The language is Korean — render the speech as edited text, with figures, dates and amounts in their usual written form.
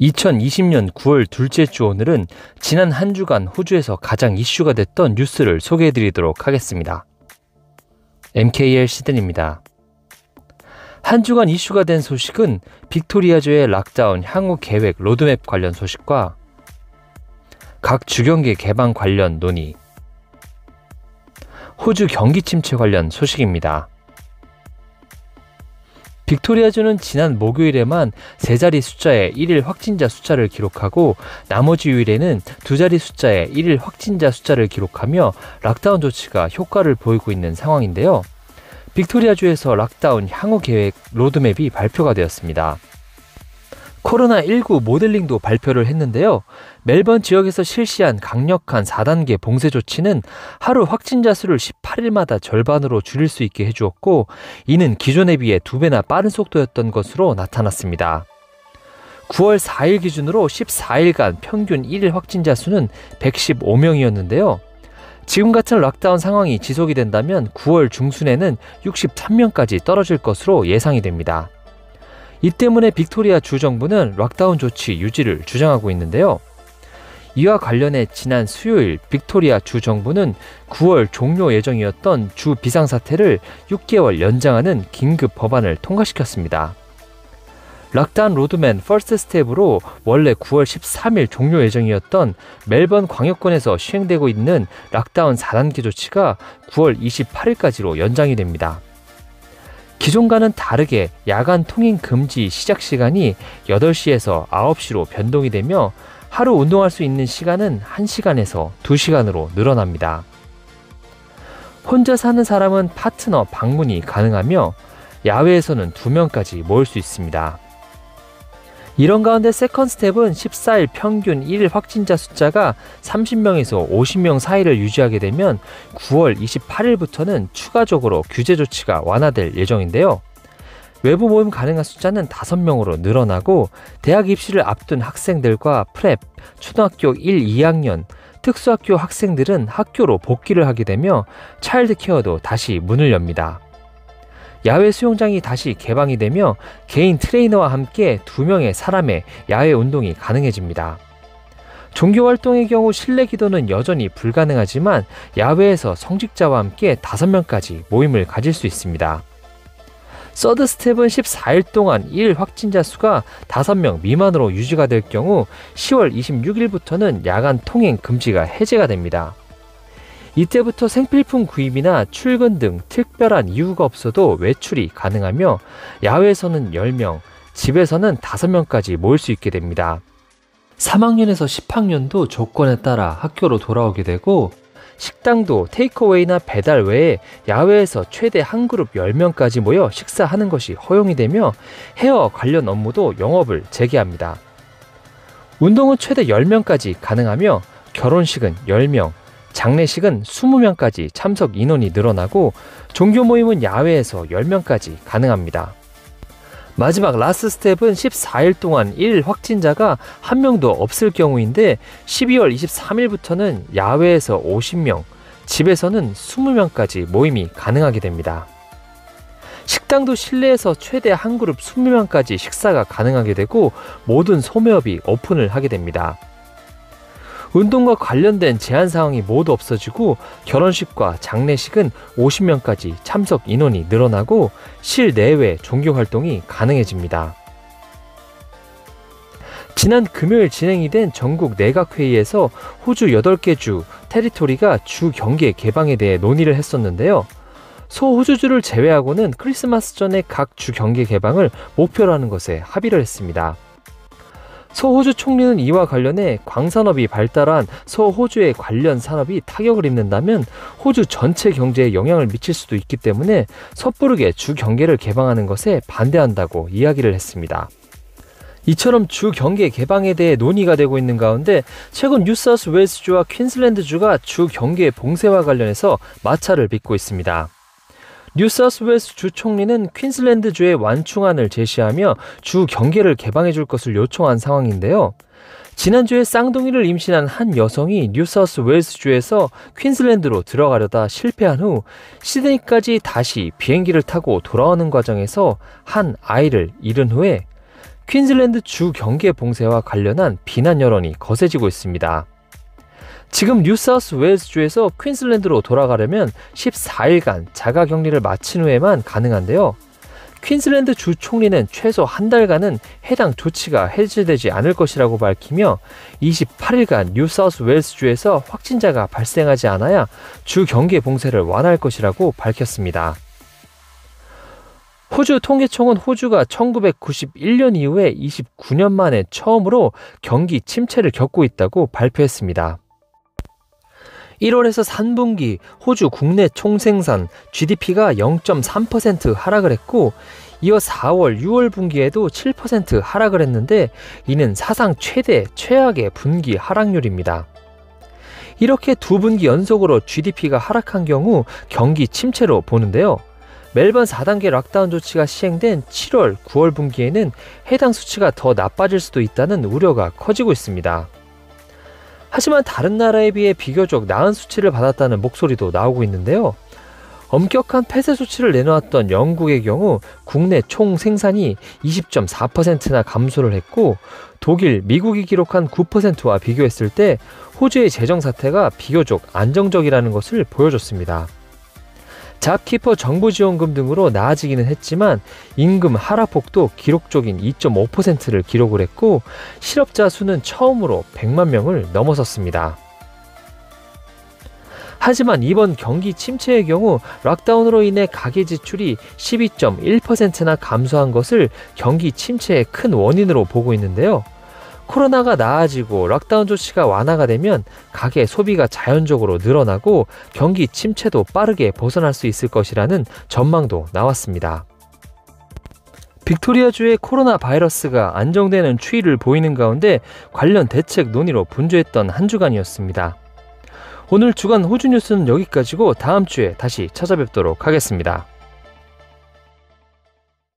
2020년 9월 둘째 주 오늘은 지난 한 주간 호주에서 가장 이슈가 됐던 뉴스를 소개해드리도록 하겠습니다. MKL 시든입니다. 한 주간 이슈가 된 소식은 빅토리아주의 락다운 향후 계획 로드맵 관련 소식과 각 주경기 개방 관련 논의, 호주 경기 침체 관련 소식입니다. 빅토리아주는 지난 목요일에만 세 자리 숫자의 1일 확진자 숫자를 기록하고 나머지 요일에는 두 자리 숫자의 1일 확진자 숫자를 기록하며 락다운 조치가 효과를 보이고 있는 상황인데요. 빅토리아주에서 락다운 향후 계획 로드맵이 발표가 되었습니다. 코로나19 모델링도 발표를 했는데요. 멜번 지역에서 실시한 강력한 4단계 봉쇄 조치는 하루 확진자 수를 18일마다 절반으로 줄일 수 있게 해주었고, 이는 기존에 비해 2배나 빠른 속도였던 것으로 나타났습니다. 9월 4일 기준으로 14일간 평균 1일 확진자 수는 115명이었는데요. 지금 같은 락다운 상황이 지속이 된다면 9월 중순에는 63명까지 떨어질 것으로 예상이 됩니다. 이 때문에 빅토리아 주 정부는 락다운 조치 유지를 주장하고 있는데요. 이와 관련해 지난 수요일 빅토리아 주 정부는 9월 종료 예정이었던 주 비상사태를 6개월 연장하는 긴급 법안을 통과시켰습니다. 락다운 로드맵 퍼스트 스텝으로 원래 9월 13일 종료 예정이었던 멜번 광역권에서 시행되고 있는 락다운 4단계 조치가 9월 28일까지로 연장이 됩니다. 기존과는 다르게 야간 통행 금지 시작 시간이 8시에서 9시로 변동이 되며 하루 운동할 수 있는 시간은 1시간에서 2시간으로 늘어납니다. 혼자 사는 사람은 파트너 방문이 가능하며 야외에서는 2명까지 모일 수 있습니다. 이런 가운데 세컨 스텝은 14일 평균 1일 확진자 숫자가 30명에서 50명 사이를 유지하게 되면 9월 28일부터는 추가적으로 규제 조치가 완화될 예정인데요. 외부 모임 가능한 숫자는 5명으로 늘어나고 대학 입시를 앞둔 학생들과 프렙, 초등학교 1, 2학년, 특수학교 학생들은 학교로 복귀를 하게 되며 차일드케어도 다시 문을 엽니다. 야외 수영장이 다시 개방이 되며 개인 트레이너와 함께 2명의 사람의 야외 운동이 가능해집니다. 종교 활동의 경우 실내 기도는 여전히 불가능하지만 야외에서 성직자와 함께 5명까지 모임을 가질 수 있습니다. 서드 스텝은 14일 동안 1일 확진자 수가 5명 미만으로 유지가 될 경우 10월 26일부터는 야간 통행 금지가 해제가 됩니다. 이때부터 생필품 구입이나 출근 등 특별한 이유가 없어도 외출이 가능하며 야외에서는 10명, 집에서는 5명까지 모일 수 있게 됩니다. 3학년에서 10학년도 조건에 따라 학교로 돌아오게 되고 식당도 테이크어웨이나 배달 외에 야외에서 최대 한 그룹 10명까지 모여 식사하는 것이 허용이 되며 헤어 관련 업무도 영업을 재개합니다. 운동은 최대 10명까지 가능하며 결혼식은 10명, 장례식은 20명까지 참석 인원이 늘어나고 종교 모임은 야외에서 10명까지 가능합니다. 마지막 라스트 스텝은 14일 동안 1일 확진자가 1명도 없을 경우인데 12월 23일부터는 야외에서 50명, 집에서는 20명까지 모임이 가능하게 됩니다. 식당도 실내에서 최대 한 그룹 20명까지 식사가 가능하게 되고 모든 소매업이 오픈을 하게 됩니다. 운동과 관련된 제한 사항이 모두 없어지고 결혼식과 장례식은 50명까지 참석 인원이 늘어나고 실내외 종교 활동이 가능해집니다. 지난 금요일 진행이 된 전국 내각회의에서 호주 8개 주, 테리토리가 주 경계 개방에 대해 논의를 했었는데요. 서호주주를 제외하고는 크리스마스 전에 각 주 경계 개방을 목표로 하는 것에 합의를 했습니다. 서호주 총리는 이와 관련해 광산업이 발달한 서호주의 관련 산업이 타격을 입는다면 호주 전체 경제에 영향을 미칠 수도 있기 때문에 섣부르게 주 경계를 개방하는 것에 반대한다고 이야기를 했습니다. 이처럼 주 경계 개방에 대해 논의가 되고 있는 가운데 최근 뉴사우스웨일스주와 퀸슬랜드주가 주 경계 봉쇄와 관련해서 마찰을 빚고 있습니다. 뉴사우스웨일스 주 총리는 퀸슬랜드주의 완충안을 제시하며 주 경계를 개방해줄 것을 요청한 상황인데요. 지난주에 쌍둥이를 임신한 한 여성이 뉴사우스웨일스주에서 퀸슬랜드로 들어가려다 실패한 후 시드니까지 다시 비행기를 타고 돌아오는 과정에서 한 아이를 잃은 후에 퀸즐랜드 주 경계 봉쇄와 관련한 비난 여론이 거세지고 있습니다. 지금 뉴사우스 웨일스주에서 퀸즐랜드로 돌아가려면 14일간 자가격리를 마친 후에만 가능한데요. 퀸즐랜드 주 총리는 최소 한 달간은 해당 조치가 해제되지 않을 것이라고 밝히며 28일간 뉴사우스 웨일스주에서 확진자가 발생하지 않아야 주 경계 봉쇄를 완화할 것이라고 밝혔습니다. 호주 통계청은 호주가 1991년 이후에 29년 만에 처음으로 경기 침체를 겪고 있다고 발표했습니다. 1월에서 3분기 호주 국내 총생산 GDP가 0.3% 하락을 했고 이어 4월, 6월 분기에도 7% 하락을 했는데 이는 사상 최악의 분기 하락률입니다. 이렇게 두 분기 연속으로 GDP가 하락한 경우 경기 침체로 보는데요. 멜번 4단계 락다운 조치가 시행된 7월, 9월 분기에는 해당 수치가 더 나빠질 수도 있다는 우려가 커지고 있습니다. 하지만 다른 나라에 비해 비교적 나은 수치를 받았다는 목소리도 나오고 있는데요. 엄격한 폐쇄 수치를 내놓았던 영국의 경우 국내 총 생산이 20.4%나 감소를 했고 독일, 미국이 기록한 9%와 비교했을 때 호주의 재정 사태가 비교적 안정적이라는 것을 보여줬습니다. 잡키퍼 정부 지원금 등으로 나아지기는 했지만 임금 하락폭도 기록적인 2.5%를 기록을 했고 실업자 수는 처음으로 100만 명을 넘어섰습니다. 하지만 이번 경기 침체의 경우 락다운으로 인해 가계 지출이 12.1%나 감소한 것을 경기 침체의 큰 원인으로 보고 있는데요. 코로나가 나아지고 락다운 조치가 완화가 되면 가계 소비가 자연적으로 늘어나고 경기 침체도 빠르게 벗어날 수 있을 것이라는 전망도 나왔습니다. 빅토리아주의 코로나 바이러스가 안정되는 추이를 보이는 가운데 관련 대책 논의로 분주했던 한 주간이었습니다. 오늘 주간 호주 뉴스는 여기까지고 다음 주에 다시 찾아뵙도록 하겠습니다.